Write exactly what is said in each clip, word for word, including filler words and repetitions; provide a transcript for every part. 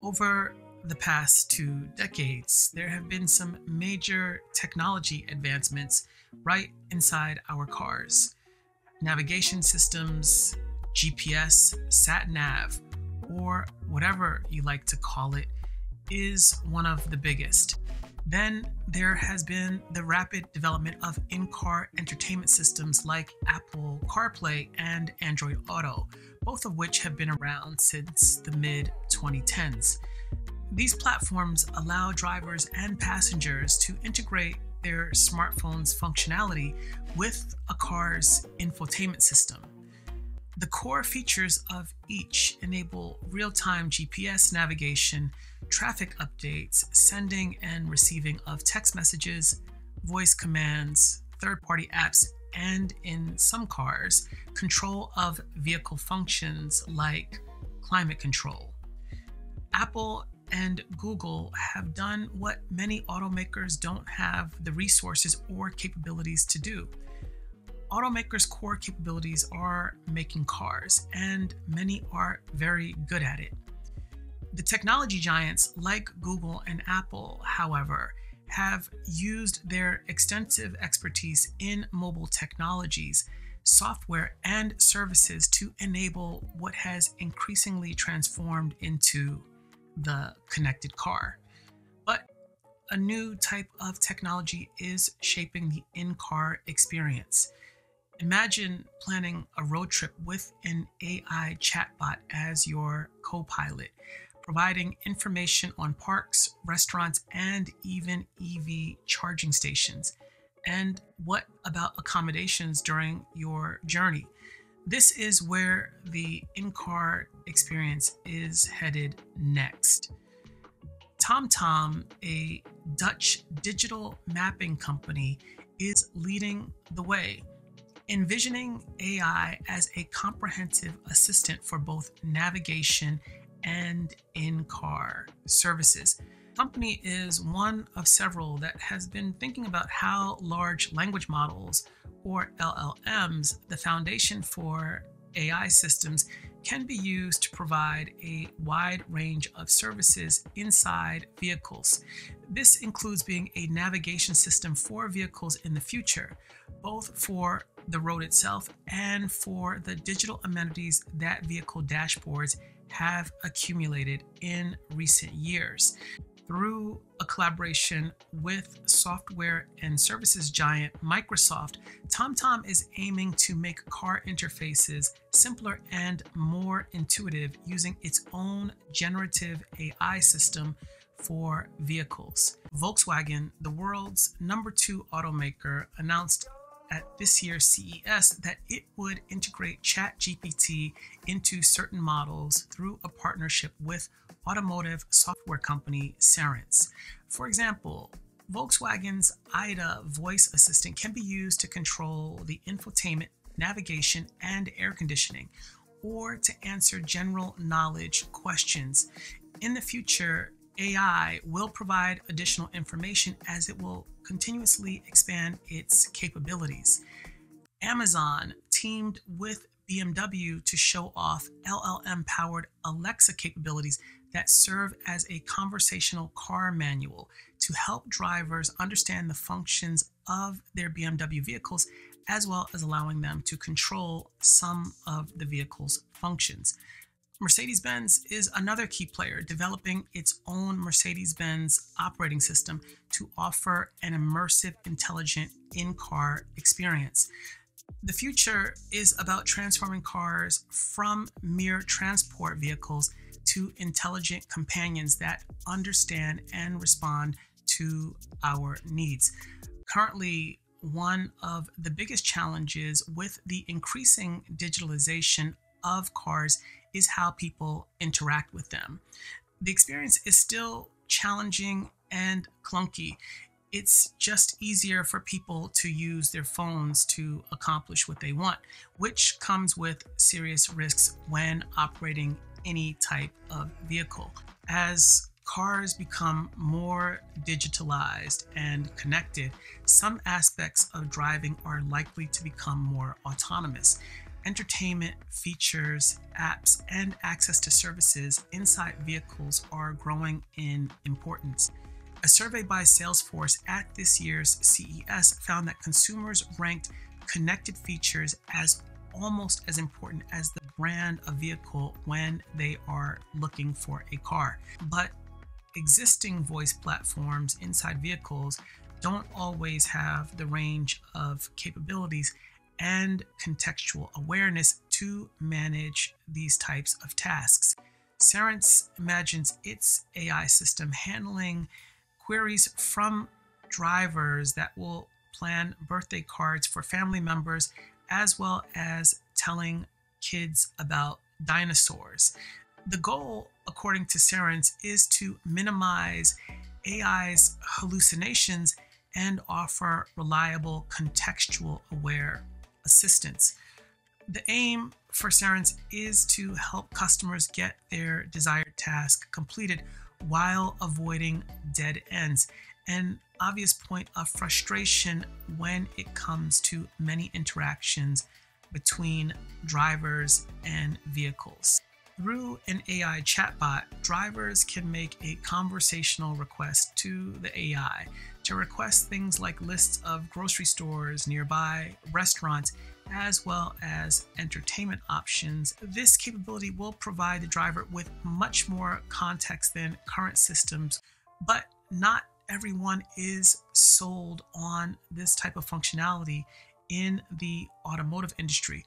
Over the past two decades, there have been some major technology advancements right inside our cars. Navigation systems, G P S, sat-nav, or whatever you like to call it, is one of the biggest. Then there has been the rapid development of in-car entertainment systems like Apple CarPlay and Android Auto, both of which have been around since the mid twenty tens. These platforms allow drivers and passengers to integrate their smartphone's functionality with a car's infotainment system. The core features of each enable real-time G P S navigation, traffic updates, sending and receiving of text messages, voice commands, third-party apps, and in some cars, control of vehicle functions like climate control. Apple and Google have done what many automakers don't have the resources or capabilities to do. Automakers' core capabilities are making cars, and many are very good at it. The technology giants like Google and Apple, however, have used their extensive expertise in mobile technologies, software, and services to enable what has increasingly transformed into the connected car. But a new type of technology is shaping the in-car experience. Imagine planning a road trip with an A I chatbot as your co-pilot, providing information on parks, restaurants, and even E V charging stations. And what about accommodations during your journey? This is where the in-car experience is headed next. TomTom, a Dutch digital mapping company, is leading the way, envisioning A I as a comprehensive assistant for both navigation and in-car services. The company is one of several that has been thinking about how large language models, or L L Ms, the foundation for A I systems, can be used to provide a wide range of services inside vehicles. This includes being a navigation system for vehicles in the future, both for the road itself and for the digital amenities that vehicle dashboards have accumulated in recent years. Through a collaboration with software and services giant Microsoft, TomTom is aiming to make car interfaces simpler and more intuitive using its own generative A I system for vehicles. Volkswagen, the world's number two automaker, announced at this year's C E S that it would integrate ChatGPT into certain models through a partnership with automotive software company Cerence. For example, Volkswagen's I D A voice assistant can be used to control the infotainment, navigation, and air conditioning, or to answer general knowledge questions. In the future, A I will provide additional information as it will continuously expand its capabilities. Amazon teamed with B M W to show off L L M-powered Alexa capabilities that serve as a conversational car manual to help drivers understand the functions of their B M W vehicles, as well as allowing them to control some of the vehicle's functions. Mercedes-Benz is another key player, developing its own Mercedes-Benz operating system to offer an immersive, intelligent in-car experience. The future is about transforming cars from mere transport vehicles to intelligent companions that understand and respond to our needs. Currently, one of the biggest challenges with the increasing digitalization of cars is how people interact with them. The experience is still challenging and clunky. It's just easier for people to use their phones to accomplish what they want, which comes with serious risks when operating any type of vehicle. As cars become more digitalized and connected, some aspects of driving are likely to become more autonomous. entertainment, features, apps, and access to services inside vehicles are growing in importance. A survey by Salesforce at this year's C E S found that consumers ranked connected features as almost as important as the brand of vehicle when they are looking for a car. But existing voice platforms inside vehicles don't always have the range of capabilities and contextual awareness to manage these types of tasks. Cerence imagines its A I system handling queries from drivers that will plan birthday cards for family members, as well as telling kids about dinosaurs. The goal, according to Cerence, is to minimize A I's hallucinations and offer reliable, contextual-aware assistance. The aim for Cerence is to help customers get their desired task completed while avoiding dead ends, an obvious point of frustration when it comes to many interactions between drivers and vehicles. Through an A I chatbot, drivers can make a conversational request to the A I to request things like lists of grocery stores nearby, restaurants, as well as entertainment options. This capability will provide the driver with much more context than current systems, but not everyone is sold on this type of functionality in the automotive industry.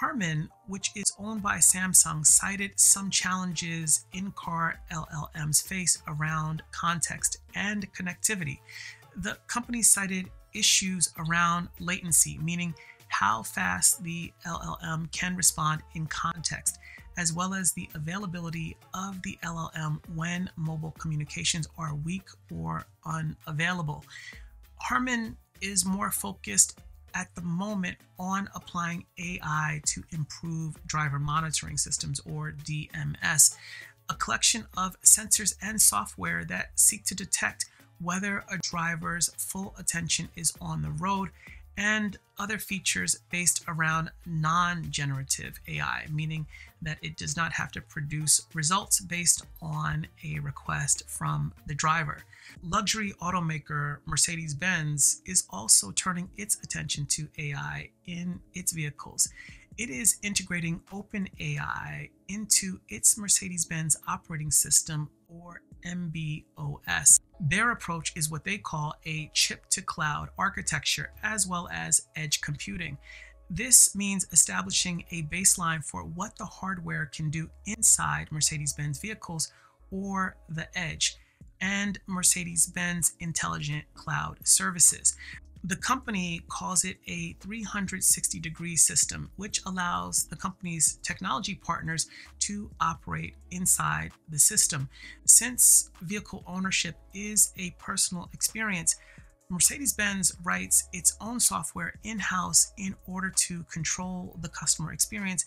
Harman, which is owned by Samsung, cited some challenges in-car L L Ms face around context and connectivity. The company cited issues around latency, meaning how fast the L L M can respond in context, as well as the availability of the L L M when mobile communications are weak or unavailable. Harman is more focused at the moment on applying A I to improve driver monitoring systems, or D M S, a collection of sensors and software that seek to detect whether a driver's full attention is on the road, and other features based around non-generative A I, meaning that it does not have to produce results based on a request from the driver. Luxury automaker Mercedes-Benz is also turning its attention to A I in its vehicles. It is integrating OpenAI into its Mercedes-Benz operating system, or M B O S. Their approach is what they call a chip-to-cloud architecture, as well as edge computing. This means establishing a baseline for what the hardware can do inside Mercedes-Benz vehicles, or the edge, and Mercedes-Benz Intelligent Cloud Services. The company calls it a three hundred sixty degree system, which allows the company's technology partners to operate inside the system. Since vehicle ownership is a personal experience, Mercedes-Benz writes its own software in-house in order to control the customer experience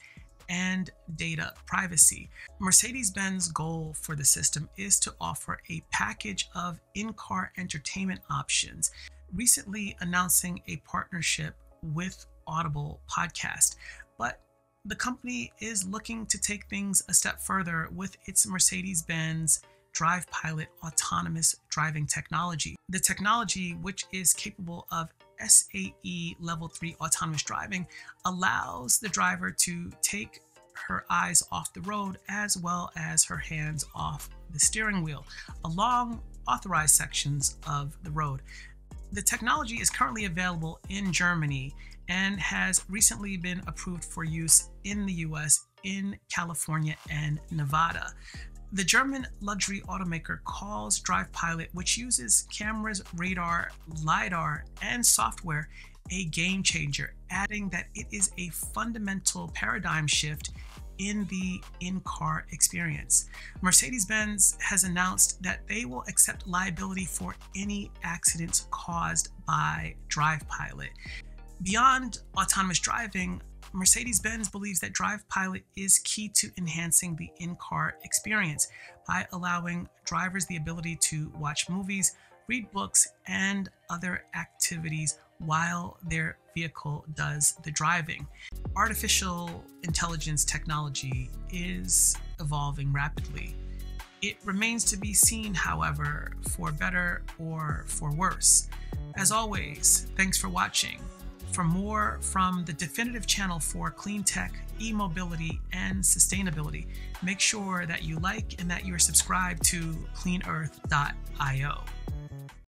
and data privacy. Mercedes-Benz's goal for the system is to offer a package of in-car entertainment options, recently announcing a partnership with Audible podcast. But the company is looking to take things a step further with its Mercedes-Benz DrivePilot autonomous driving technology. The technology, which is capable of S A E level three autonomous driving, allows the driver to take her eyes off the road as well as her hands off the steering wheel along authorized sections of the road. The technology is currently available in Germany and has recently been approved for use in the U S, in California and Nevada. The German luxury automaker calls DrivePilot, which uses cameras, radar, LiDAR, and software, a game changer, adding that it is a fundamental paradigm shift in the in-car experience. Mercedes-Benz has announced that they will accept liability for any accidents caused by DrivePilot. Beyond autonomous driving, Mercedes-Benz believes that DrivePilot is key to enhancing the in-car experience by allowing drivers the ability to watch movies, read books, and other activities while their vehicle does the driving. Artificial intelligence technology is evolving rapidly. It remains to be seen, however, for better or for worse. As always, thanks for watching. For more from the definitive channel for clean tech, e-mobility, and sustainability, make sure that you like and that you're subscribed to Clean Earth dot i o.